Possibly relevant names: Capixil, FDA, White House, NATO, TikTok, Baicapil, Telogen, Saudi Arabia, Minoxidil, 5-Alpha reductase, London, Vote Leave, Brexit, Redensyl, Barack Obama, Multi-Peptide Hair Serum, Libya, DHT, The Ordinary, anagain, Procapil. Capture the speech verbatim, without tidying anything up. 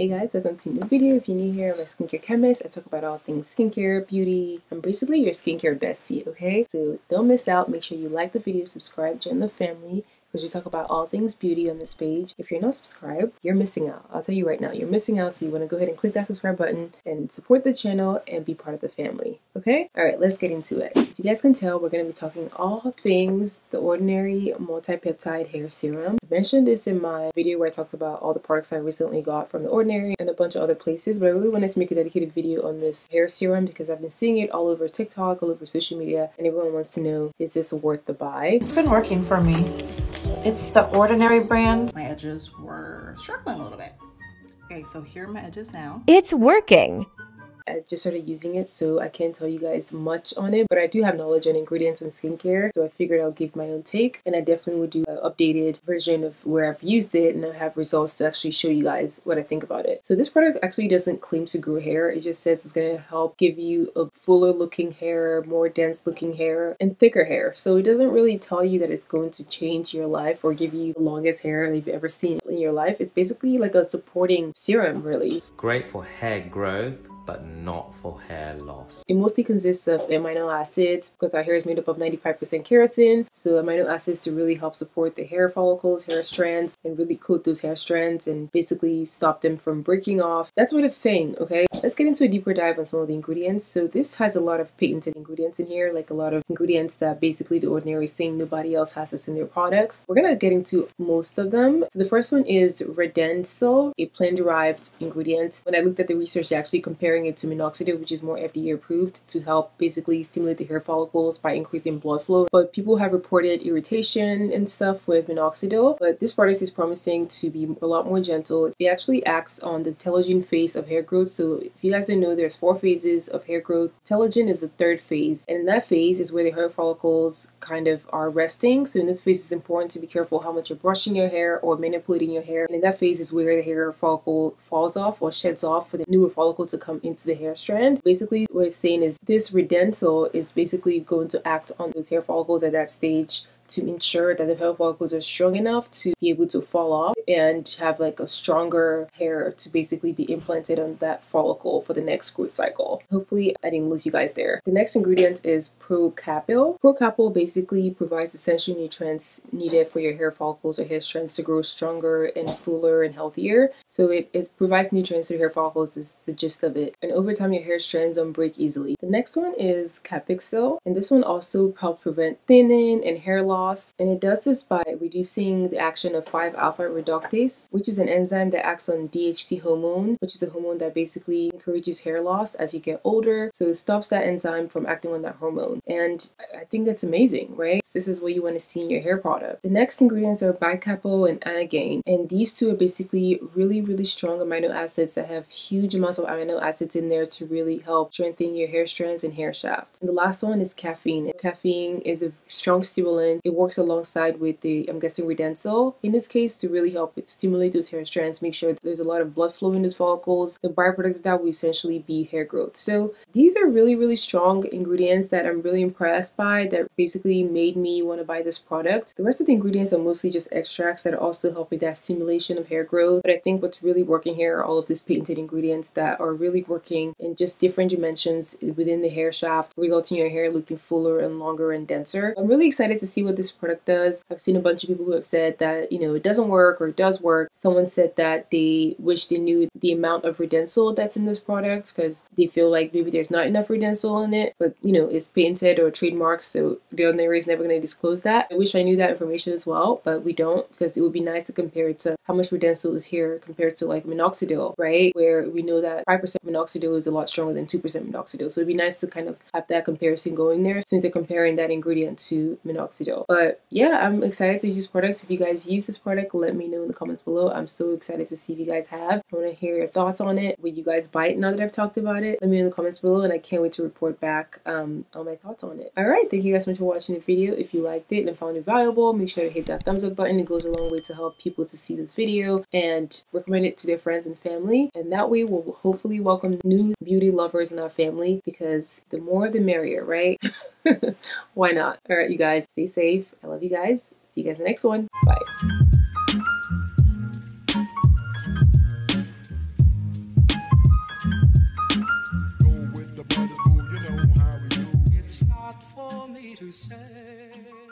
Hey guys, welcome to a new video. If you're new here, I'm a skincare chemist. I talk about all things skincare, beauty. I'm basically your skincare bestie, okay? So don't miss out. Make sure you like the video, subscribe, join the family, because we talk about all things beauty on this page. If you're not subscribed, you're missing out. I'll tell you right now, you're missing out. So you want to go ahead and click that subscribe button and support the channel and be part of the family, okay? All right, let's get into it. So you guys can tell, we're going to be talking all things The Ordinary Multi-Peptide Hair Serum. I mentioned this in my video where I talked about all the products I recently got from The Ordinary and a bunch of other places, but I really wanted to make a dedicated video on this hair serum because I've been seeing it all over TikTok, all over social media, and everyone wants to know, is this worth the buy? It's been working for me. It's The Ordinary brand. My edges were struggling a little bit. Okay, so here are my edges now. It's working. I just started using it, so I can't tell you guys much on it, but I do have knowledge on ingredients and skincare, so I figured I'll give my own take, and I definitely would do an updated version of where I've used it, and I'll have results to actually show you guys what I think about it. So this product actually doesn't claim to grow hair. It just says it's going to help give you a fuller looking hair, more dense looking hair, and thicker hair. So it doesn't really tell you that it's going to change your life or give you the longest hair that you've ever seen in your life. It's basically like a supporting serum, really. Great for hair growth, but not for hair loss. It mostly consists of amino acids because our hair is made up of ninety-five percent keratin. So amino acids to really help support the hair follicles, hair strands, and really coat those hair strands and basically stop them from breaking off. That's what it's saying, okay? Let's get into a deeper dive on some of the ingredients. So this has a lot of patented ingredients in here, like a lot of ingredients that basically The Ordinary is saying nobody else has this in their products. We're gonna get into most of them. So the first one is Redensyl, a plant-derived ingredient. When I looked at the research, they actually compared it to Minoxidil, which is more F D A approved to help basically stimulate the hair follicles by increasing blood flow. But people have reported irritation and stuff with Minoxidil, but this product is promising to be a lot more gentle. It actually acts on the telogen phase of hair growth. So if you guys didn't know, there's four phases of hair growth. Telogen is the third phase, and in that phase is where the hair follicles kind of are resting. So in this phase, it's important to be careful how much you're brushing your hair or manipulating your hair. And in that phase is where the hair follicle falls off or sheds off for the newer follicle to come in into the hair strand. Basically what it's saying is this Redensyl is basically going to act on those hair follicles at that stage to ensure that the hair follicles are strong enough to be able to fall off and have like a stronger hair to basically be implanted on that follicle for the next growth cycle. Hopefully I didn't lose you guys there. The next ingredient is Procapil. Procapil basically provides essential nutrients needed for your hair follicles or hair strands to grow stronger and fuller and healthier. So it, it provides nutrients to your hair follicles is the gist of it. And over time your hair strands don't break easily. The next one is Capixil, and this one also helps prevent thinning and hair loss. And it does this by reducing the action of five alpha reductase, which is an enzyme that acts on D H T hormone, which is a hormone that basically encourages hair loss as you get older. So it stops that enzyme from acting on that hormone. And I think that's amazing, right? This is what you want to see in your hair product. The next ingredients are Baicapil and Anagain. And these two are basically really, really strong amino acids that have huge amounts of amino acids in there to really help strengthen your hair strands and hair shafts. And the last one is caffeine. And caffeine is a strong stimulant. It works alongside with the, I'm guessing, Redensyl in this case to really help stimulate those hair strands, make sure that there's a lot of blood flow in those follicles. The byproduct of that will essentially be hair growth. So these are really, really strong ingredients that I'm really impressed by that basically made me want to buy this product. The rest of the ingredients are mostly just extracts that also help with that stimulation of hair growth. But I think what's really working here are all of these patented ingredients that are really working in just different dimensions within the hair shaft, resulting in your hair looking fuller and longer and denser. I'm really excited to see what this product does. I've seen a bunch of people who have said that, you know, it doesn't work or it does work. Someone said that they wish they knew the amount of Redensyl that's in this product because they feel like maybe there's not enough Redensyl in it, but you know, it's patented or trademarked, so The Ordinary is never going to disclose that. I wish I knew that information as well, but we don't, because it would be nice to compare it to how much Redensyl is here compared to like Minoxidil, right? Where we know that five percent Minoxidil is a lot stronger than two percent Minoxidil. So it'd be nice to kind of have that comparison going there since they're comparing that ingredient to Minoxidil. But yeah, I'm excited to use this product. If you guys use this product, let me know in the comments below. I'm so excited to see if you guys have. I want to hear your thoughts on it. Would you guys buy it now that I've talked about it? Let me know in the comments below, and I can't wait to report back um, on my thoughts on it. All right, thank you guys so much for watching the video. If you liked it and found it valuable, make sure to hit that thumbs up button. It goes a long way to help people to see this video and recommend it to their friends and family. And that way we'll hopefully welcome new beauty lovers in our family, because the more the merrier, right? Why not? All right, you guys, stay safe. I love you guys. See you guys in the next one. Bye. to say.